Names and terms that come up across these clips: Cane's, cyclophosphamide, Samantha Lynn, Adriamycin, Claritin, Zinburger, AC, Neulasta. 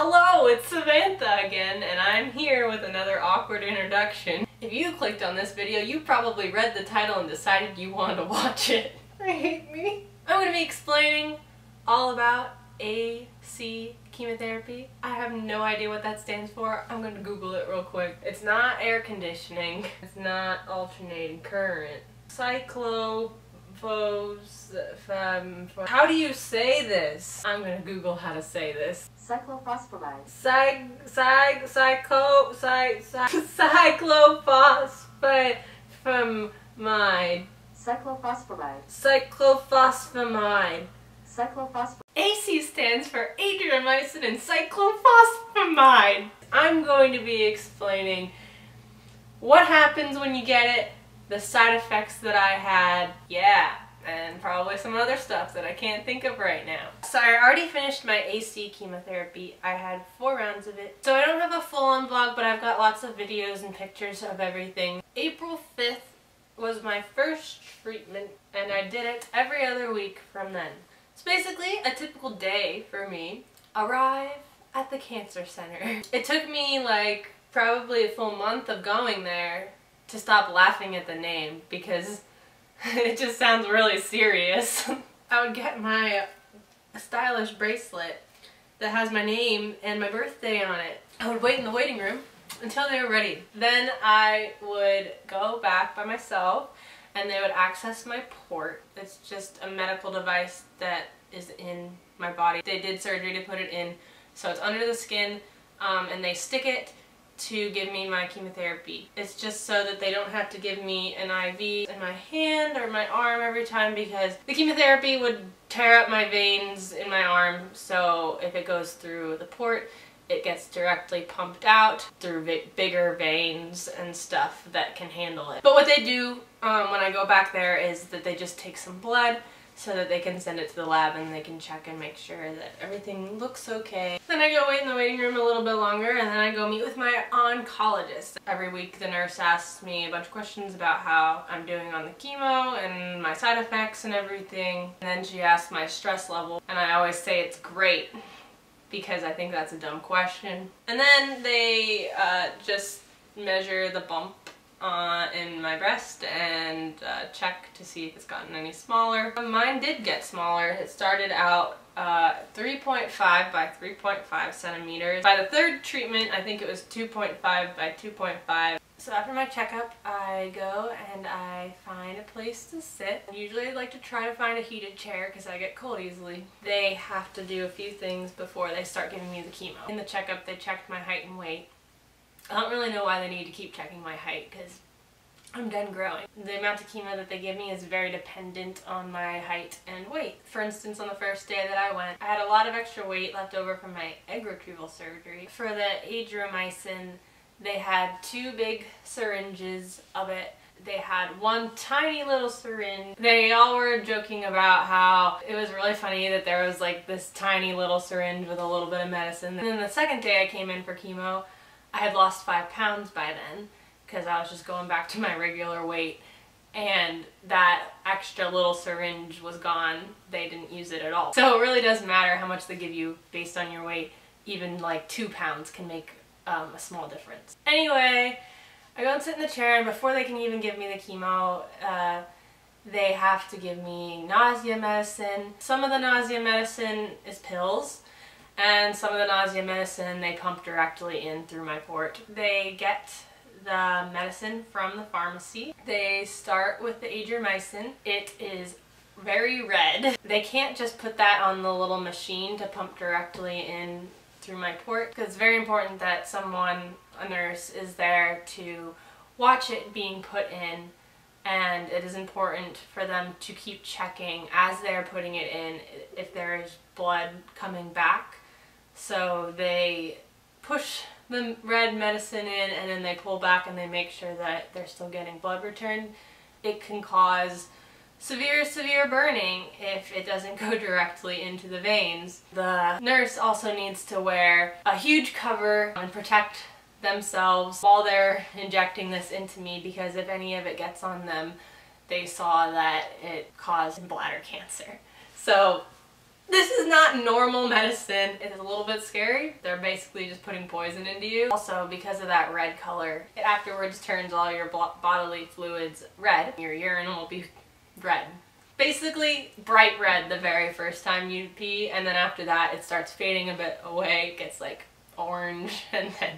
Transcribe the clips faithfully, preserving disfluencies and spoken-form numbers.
Hello, it's Samantha again, and I'm here with another awkward introduction. If you clicked on this video, you probably read the title and decided you wanted to watch it. I hate me. I'm going to be explaining all about A C chemotherapy. I have no idea what that stands for. I'm going to Google it real quick. It's not air conditioning. It's not alternating current. Cyclo... How do you say this? I'm gonna Google how to say this. Cyclophosphamide. Cy cy cyclo cy cy cyclophosphamide. Cyclophosphamide. Cyclophosphamide. Cyclophosphamide. A C stands for Adriamycin and cyclophosphamide. I'm going to be explaining what happens when you get it, the side effects that I had, yeah, and probably some other stuff that I can't think of right now. So I already finished my A C chemotherapy. I had four rounds of it. So I don't have a full-on vlog, but I've got lots of videos and pictures of everything. April fifth was my first treatment, and I did it every other week from then. It's basically a typical day for me. Arrive at the cancer center. It took me like probably a full month of going there to stop laughing at the name, because it just sounds really serious. I would get my stylish bracelet that has my name and my birthday on it. I would wait in the waiting room until they were ready. Then I would go back by myself and they would access my port. It's just a medical device that is in my body. They did surgery to put it in, so it's under the skin, um, and they stick it to give me my chemotherapy. It's just so that they don't have to give me an I V in my hand or my arm every time, because the chemotherapy would tear up my veins in my arm, so if it goes through the port, it gets directly pumped out through bigger veins and stuff that can handle it. But what they do um, when I go back there is that they just take some blood so that they can send it to the lab and they can check and make sure that everything looks okay. Then I go wait in the waiting room a little bit longer, and then I go meet with my oncologist. Every week the nurse asks me a bunch of questions about how I'm doing on the chemo and my side effects and everything. And then she asks my stress level, and I always say it's great, because I think that's a dumb question. And then they uh, just measure the bump Uh, in my breast and uh, check to see if it's gotten any smaller. Mine did get smaller. It started out uh, three point five by three point five centimeters. By the third treatment, I think it was two point five by two point five. So after my checkup, I go and I find a place to sit. Usually I like to try to find a heated chair because I get cold easily. They have to do a few things before they start giving me the chemo. In the checkup, they checked my height and weight. I don't really know why they need to keep checking my height, because I'm done growing. The amount of chemo that they give me is very dependent on my height and weight. For instance, on the first day that I went, I had a lot of extra weight left over from my egg retrieval surgery. For the Adriamycin, they had two big syringes of it. They had one tiny little syringe. They all were joking about how it was really funny that there was like this tiny little syringe with a little bit of medicine. And then the second day I came in for chemo, I had lost five pounds by then, because I was just going back to my regular weight, and that extra little syringe was gone. They didn't use it at all. So it really doesn't matter how much they give you based on your weight. Even like two pounds can make um, a small difference. Anyway, I go and sit in the chair, and before they can even give me the chemo, uh, they have to give me nausea medicine. Some of the nausea medicine is pills, and some of the nausea medicine they pump directly in through my port. They get the medicine from the pharmacy. They start with the Adriamycin. It is very red. They can't just put that on the little machine to pump directly in through my port, because it's very important that someone, a nurse, is there to watch it being put in, and it is important for them to keep checking as they're putting it in if there is blood coming back. So they push the red medicine in, and then they pull back and they make sure that they're still getting blood returned. It can cause severe, severe burning if it doesn't go directly into the veins. The nurse also needs to wear a huge cover and protect themselves while they're injecting this into me, because if any of it gets on them, they saw that it caused bladder cancer. So This is not normal medicine. It is a little bit scary. They're basically just putting poison into you. Also, because of that red color, it afterwards turns all your bodily fluids red. Your urine will be red. Basically, bright red the very first time you pee, and then after that it starts fading a bit away. It gets like orange, and then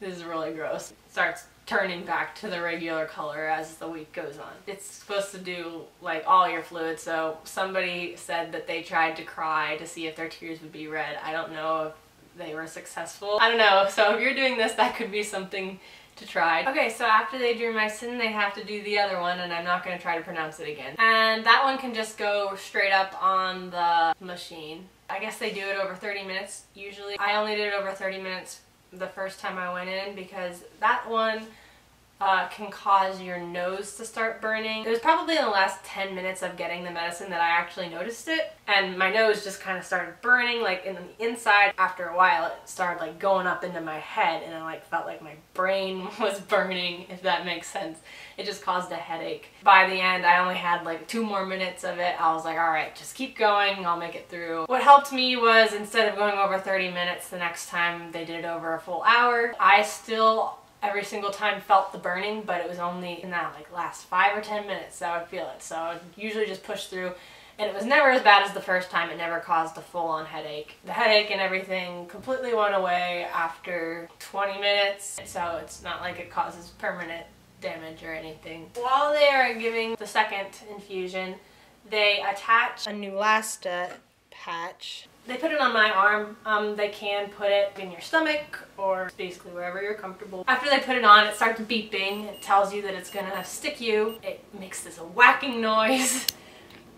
this is really gross. It starts turning back to the regular color as the week goes on. It's supposed to do like all your fluids, so somebody said that they tried to cry to see if their tears would be red. I don't know if they were successful. I don't know, so if you're doing this, that could be something to try. Okay, so after they drew my sin, they have to do the other one, and I'm not gonna try to pronounce it again. And that one can just go straight up on the machine. I guess they do it over thirty minutes usually. I only did it over thirty minutes the first time I went in because that one uh, can cause your nose to start burning. It was probably in the last ten minutes of getting the medicine that I actually noticed it, and my nose just kind of started burning like in the inside. After a while it started like going up into my head, and I like felt like my brain was burning, if that makes sense. It just caused a headache. By the end I only had like two more minutes of it. I was like, alright, just keep going, I'll make it through. What helped me was instead of going over thirty minutes the next time, they did it over a full hour. I still every single time felt the burning, but it was only in that like last five or ten minutes that I would feel it. So I would usually just push through, and it was never as bad as the first time. It never caused a full-on headache. The headache and everything completely went away after twenty minutes, so it's not like it causes permanent damage or anything. While they are giving the second infusion, they attach a Neulasta patch. They put it on my arm. Um, they can put it in your stomach or basically wherever you're comfortable. After they put it on, it starts beeping. It tells you that it's gonna stick you. It makes this whacking noise,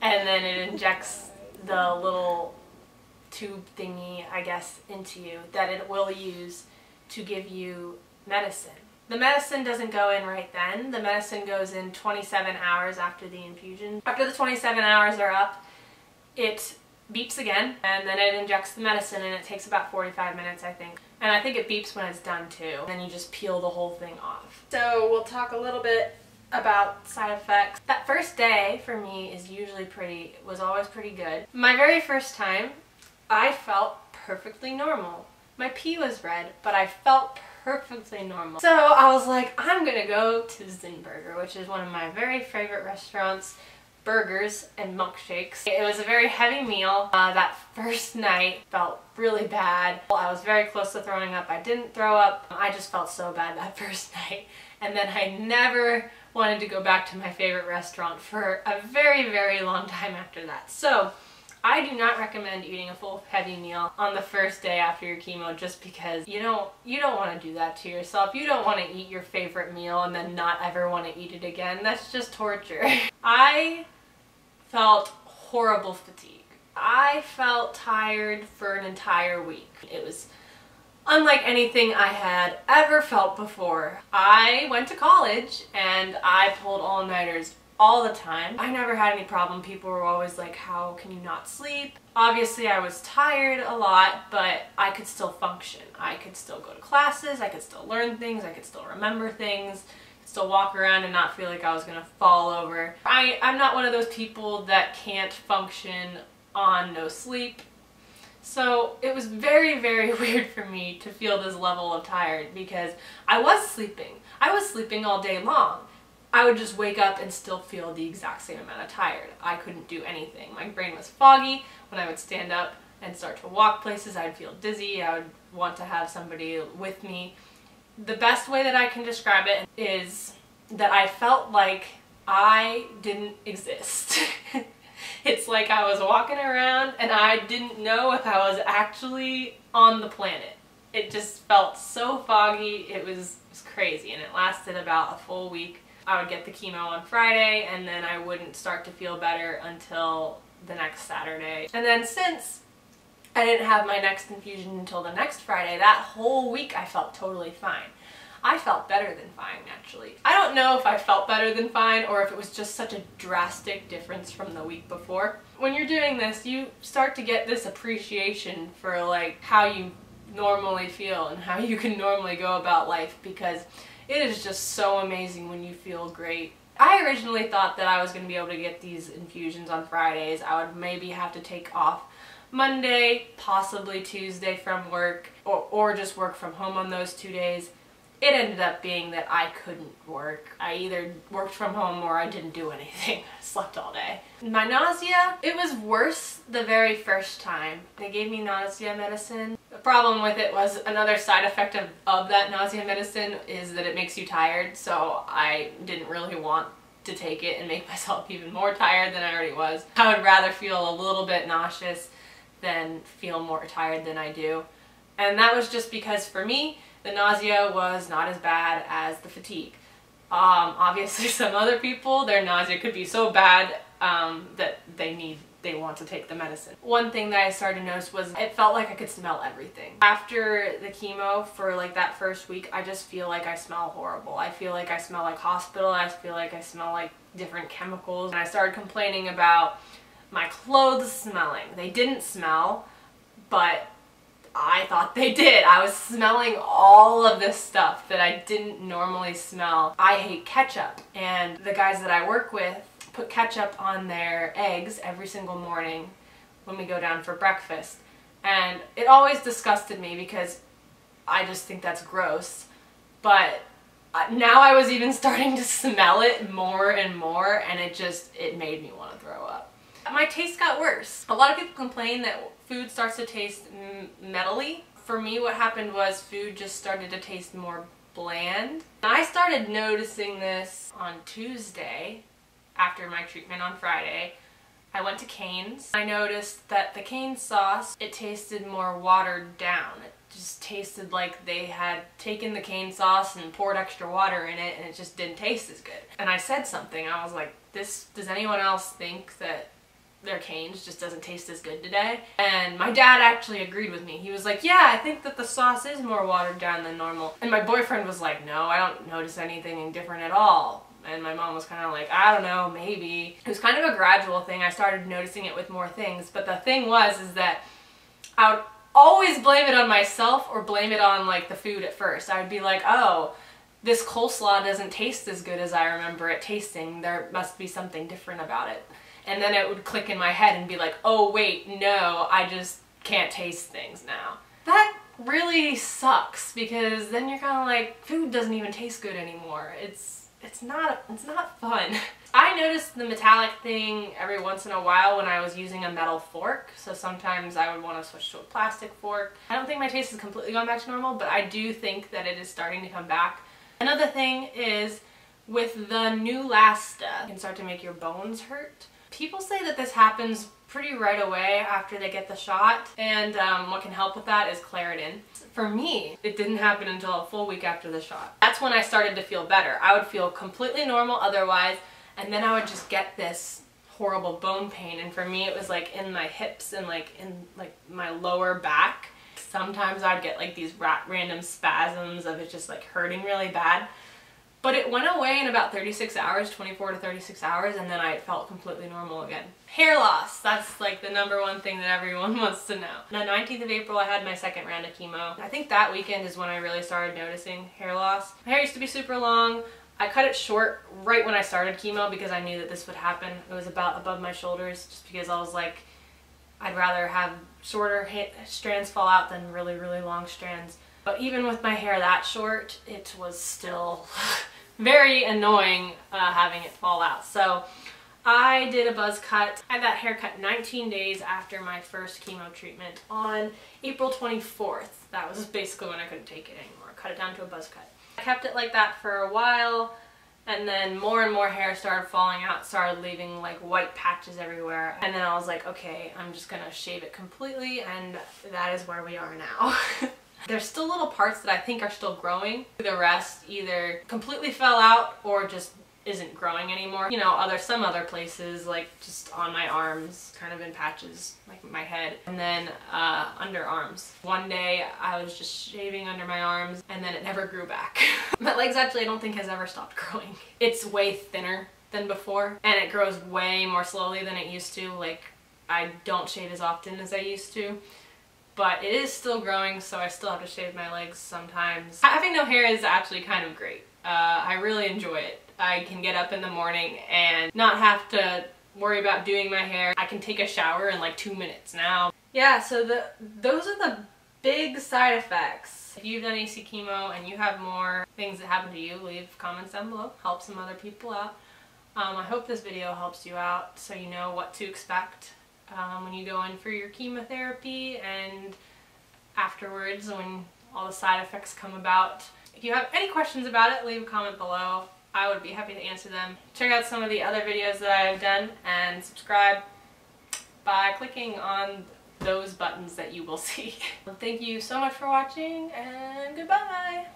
and then it injects the little tube thingy, I guess, into you that it will use to give you medicine. The medicine doesn't go in right then. The medicine goes in twenty-seven hours after the infusion. After the twenty-seven hours are up, it beeps again, and then it injects the medicine, and it takes about forty-five minutes, I think. And I think it beeps when it's done too. Then you just peel the whole thing off. So we'll talk a little bit about side effects. That first day for me is usually pretty, was always pretty good. My very first time, I felt perfectly normal. My pee was red, but I felt perfectly normal. So I was like, I'm gonna go to Zinburger, which is one of my very favorite restaurants. Burgers and milkshakes. It was a very heavy meal. Uh, that first night felt really bad. I was very close to throwing up. I didn't throw up. I just felt so bad that first night. And then I never wanted to go back to my favorite restaurant for a very, very long time after that. So I do not recommend eating a full heavy meal on the first day after your chemo, just because you don't you don't want to do that to yourself. You don't want to eat your favorite meal and then not ever want to eat it again. That's just torture. I felt horrible fatigue. I felt tired for an entire week. It was unlike anything I had ever felt before. I went to college and I pulled all-nighters all the time. I never had any problem. People were always like, how can you not sleep? Obviously I was tired a lot, but I could still function. I could still go to classes, I could still learn things, I could still remember things. Still walk around and not feel like I was gonna fall over. I, I'm not one of those people that can't function on no sleep. So it was very, very weird for me to feel this level of tired because I was sleeping. I was sleeping all day long. I would just wake up and still feel the exact same amount of tired. I couldn't do anything. My brain was foggy. When I would stand up and start to walk places, I'd feel dizzy. I would want to have somebody with me. The best way that I can describe it is that I felt like I didn't exist. It's like I was walking around and I didn't know if I was actually on the planet. It just felt so foggy, it was, it was crazy, and it lasted about a full week. I would get the chemo on Friday, and then I wouldn't start to feel better until the next Saturday. And then since I didn't have my next infusion until the next Friday, that whole week I felt totally fine. I felt better than fine, actually. I don't know if I felt better than fine or if it was just such a drastic difference from the week before. When you're doing this, you start to get this appreciation for like how you normally feel and how you can normally go about life, because it is just so amazing when you feel great. I originally thought that I was going to be able to get these infusions on Fridays. I would maybe have to take off Monday, possibly Tuesday from work, or, or just work from home on those two days. It ended up being that I couldn't work. I either worked from home or I didn't do anything. I slept all day. My nausea, it was worse the very first time. They gave me nausea medicine. The problem with it was another side effect of, of that nausea medicine is that it makes you tired, so I didn't really want to take it and make myself even more tired than I already was. I would rather feel a little bit nauseous than feel more tired than I do. And that was just because for me, the nausea was not as bad as the fatigue. Um, obviously some other people, their nausea could be so bad um, that they need, they want to take the medicine. One thing that I started to notice was it felt like I could smell everything. After the chemo for like that first week, I just feel like I smell horrible. I feel like I smell like hospital, I feel like I smell like different chemicals. And I started complaining about my clothes smelling. They didn't smell, but I thought they did. I was smelling all of this stuff that I didn't normally smell. I hate ketchup, and the guys that I work with put ketchup on their eggs every single morning when we go down for breakfast. And it always disgusted me because I just think that's gross. But now I was even starting to smell it more and more, and it just, it made me want to throw up. My taste got worse. A lot of people complain that food starts to taste metally. For me, what happened was food just started to taste more bland. I started noticing this on Tuesday after my treatment on Friday. I went to Cane's. I noticed that the Cane's sauce, it tasted more watered down. It just tasted like they had taken the Cane's sauce and poured extra water in it, and it just didn't taste as good. And I said something. I was like, "This, does anyone else think that their Cane's just doesn't taste as good today?" And my dad actually agreed with me. He was like, "Yeah, I think that the sauce is more watered down than normal." And my boyfriend was like, "No, I don't notice anything different at all." And my mom was kind of like, "I don't know, maybe." It was kind of a gradual thing. I started noticing it with more things. But the thing was is that I would always blame it on myself or blame it on like the food at first. I would be like, "Oh, this coleslaw doesn't taste as good as I remember it tasting. There must be something different about it." And then it would click in my head and be like, "Oh wait, no, I just can't taste things now." That really sucks because then you're kind of like, food doesn't even taste good anymore. It's, it's not, it's not fun. I noticed the metallic thing every once in a while when I was using a metal fork. So sometimes I would want to switch to a plastic fork. I don't think my taste has completely gone back to normal, but I do think that it is starting to come back. Another thing is with the Neulasta, it can start to make your bones hurt. People say that this happens pretty right away after they get the shot, and um, what can help with that is Claritin. For me, it didn't happen until a full week after the shot. That's when I started to feel better. I would feel completely normal otherwise, and then I would just get this horrible bone pain, and for me it was like in my hips and like in like my lower back. Sometimes I'd get like these random spasms of it just like hurting really bad. But it went away in about thirty-six hours, twenty-four to thirty-six hours, and then I felt completely normal again. Hair loss, that's like the number one thing that everyone wants to know. On the nineteenth of April, I had my second round of chemo. I think that weekend is when I really started noticing hair loss. My hair used to be super long. I cut it short right when I started chemo because I knew that this would happen. It was about above my shoulders just because I was like, I'd rather have shorter strands fall out than really, really long strands. But even with my hair that short, it was still very annoying uh, having it fall out. So I did a buzz cut. I had that haircut nineteen days after my first chemo treatment on April twenty-fourth. That was basically when I couldn't take it anymore. Cut it down to a buzz cut. I kept it like that for a while, and then more and more hair started falling out, started leaving like white patches everywhere. And then I was like, okay, I'm just gonna shave it completely, and that is where we are now. There's still little parts that I think are still growing. The rest either completely fell out or just isn't growing anymore. You know, other some other places, like just on my arms, kind of in patches, like my head, and then uh, underarms. One day I was just shaving under my arms and then it never grew back. My legs actually I don't think has ever stopped growing. It's way thinner than before and it grows way more slowly than it used to. Like I don't shave as often as I used to. But it is still growing, so I still have to shave my legs sometimes. Having no hair is actually kind of great. Uh, I really enjoy it. I can get up in the morning and not have to worry about doing my hair. I can take a shower in like two minutes now. Yeah, so the those are the big side effects. If you've done A C chemo and you have more things that happen to you, leave comments down below. Help some other people out. Um, I hope this video helps you out so you know what to expect um, when you go in for your chemotherapy and afterwards when all the side effects come about. If you have any questions about it, leave a comment below. I would be happy to answer them. Check out some of the other videos that I've done and subscribe by clicking on those buttons that you will see. Well, thank you so much for watching, and goodbye!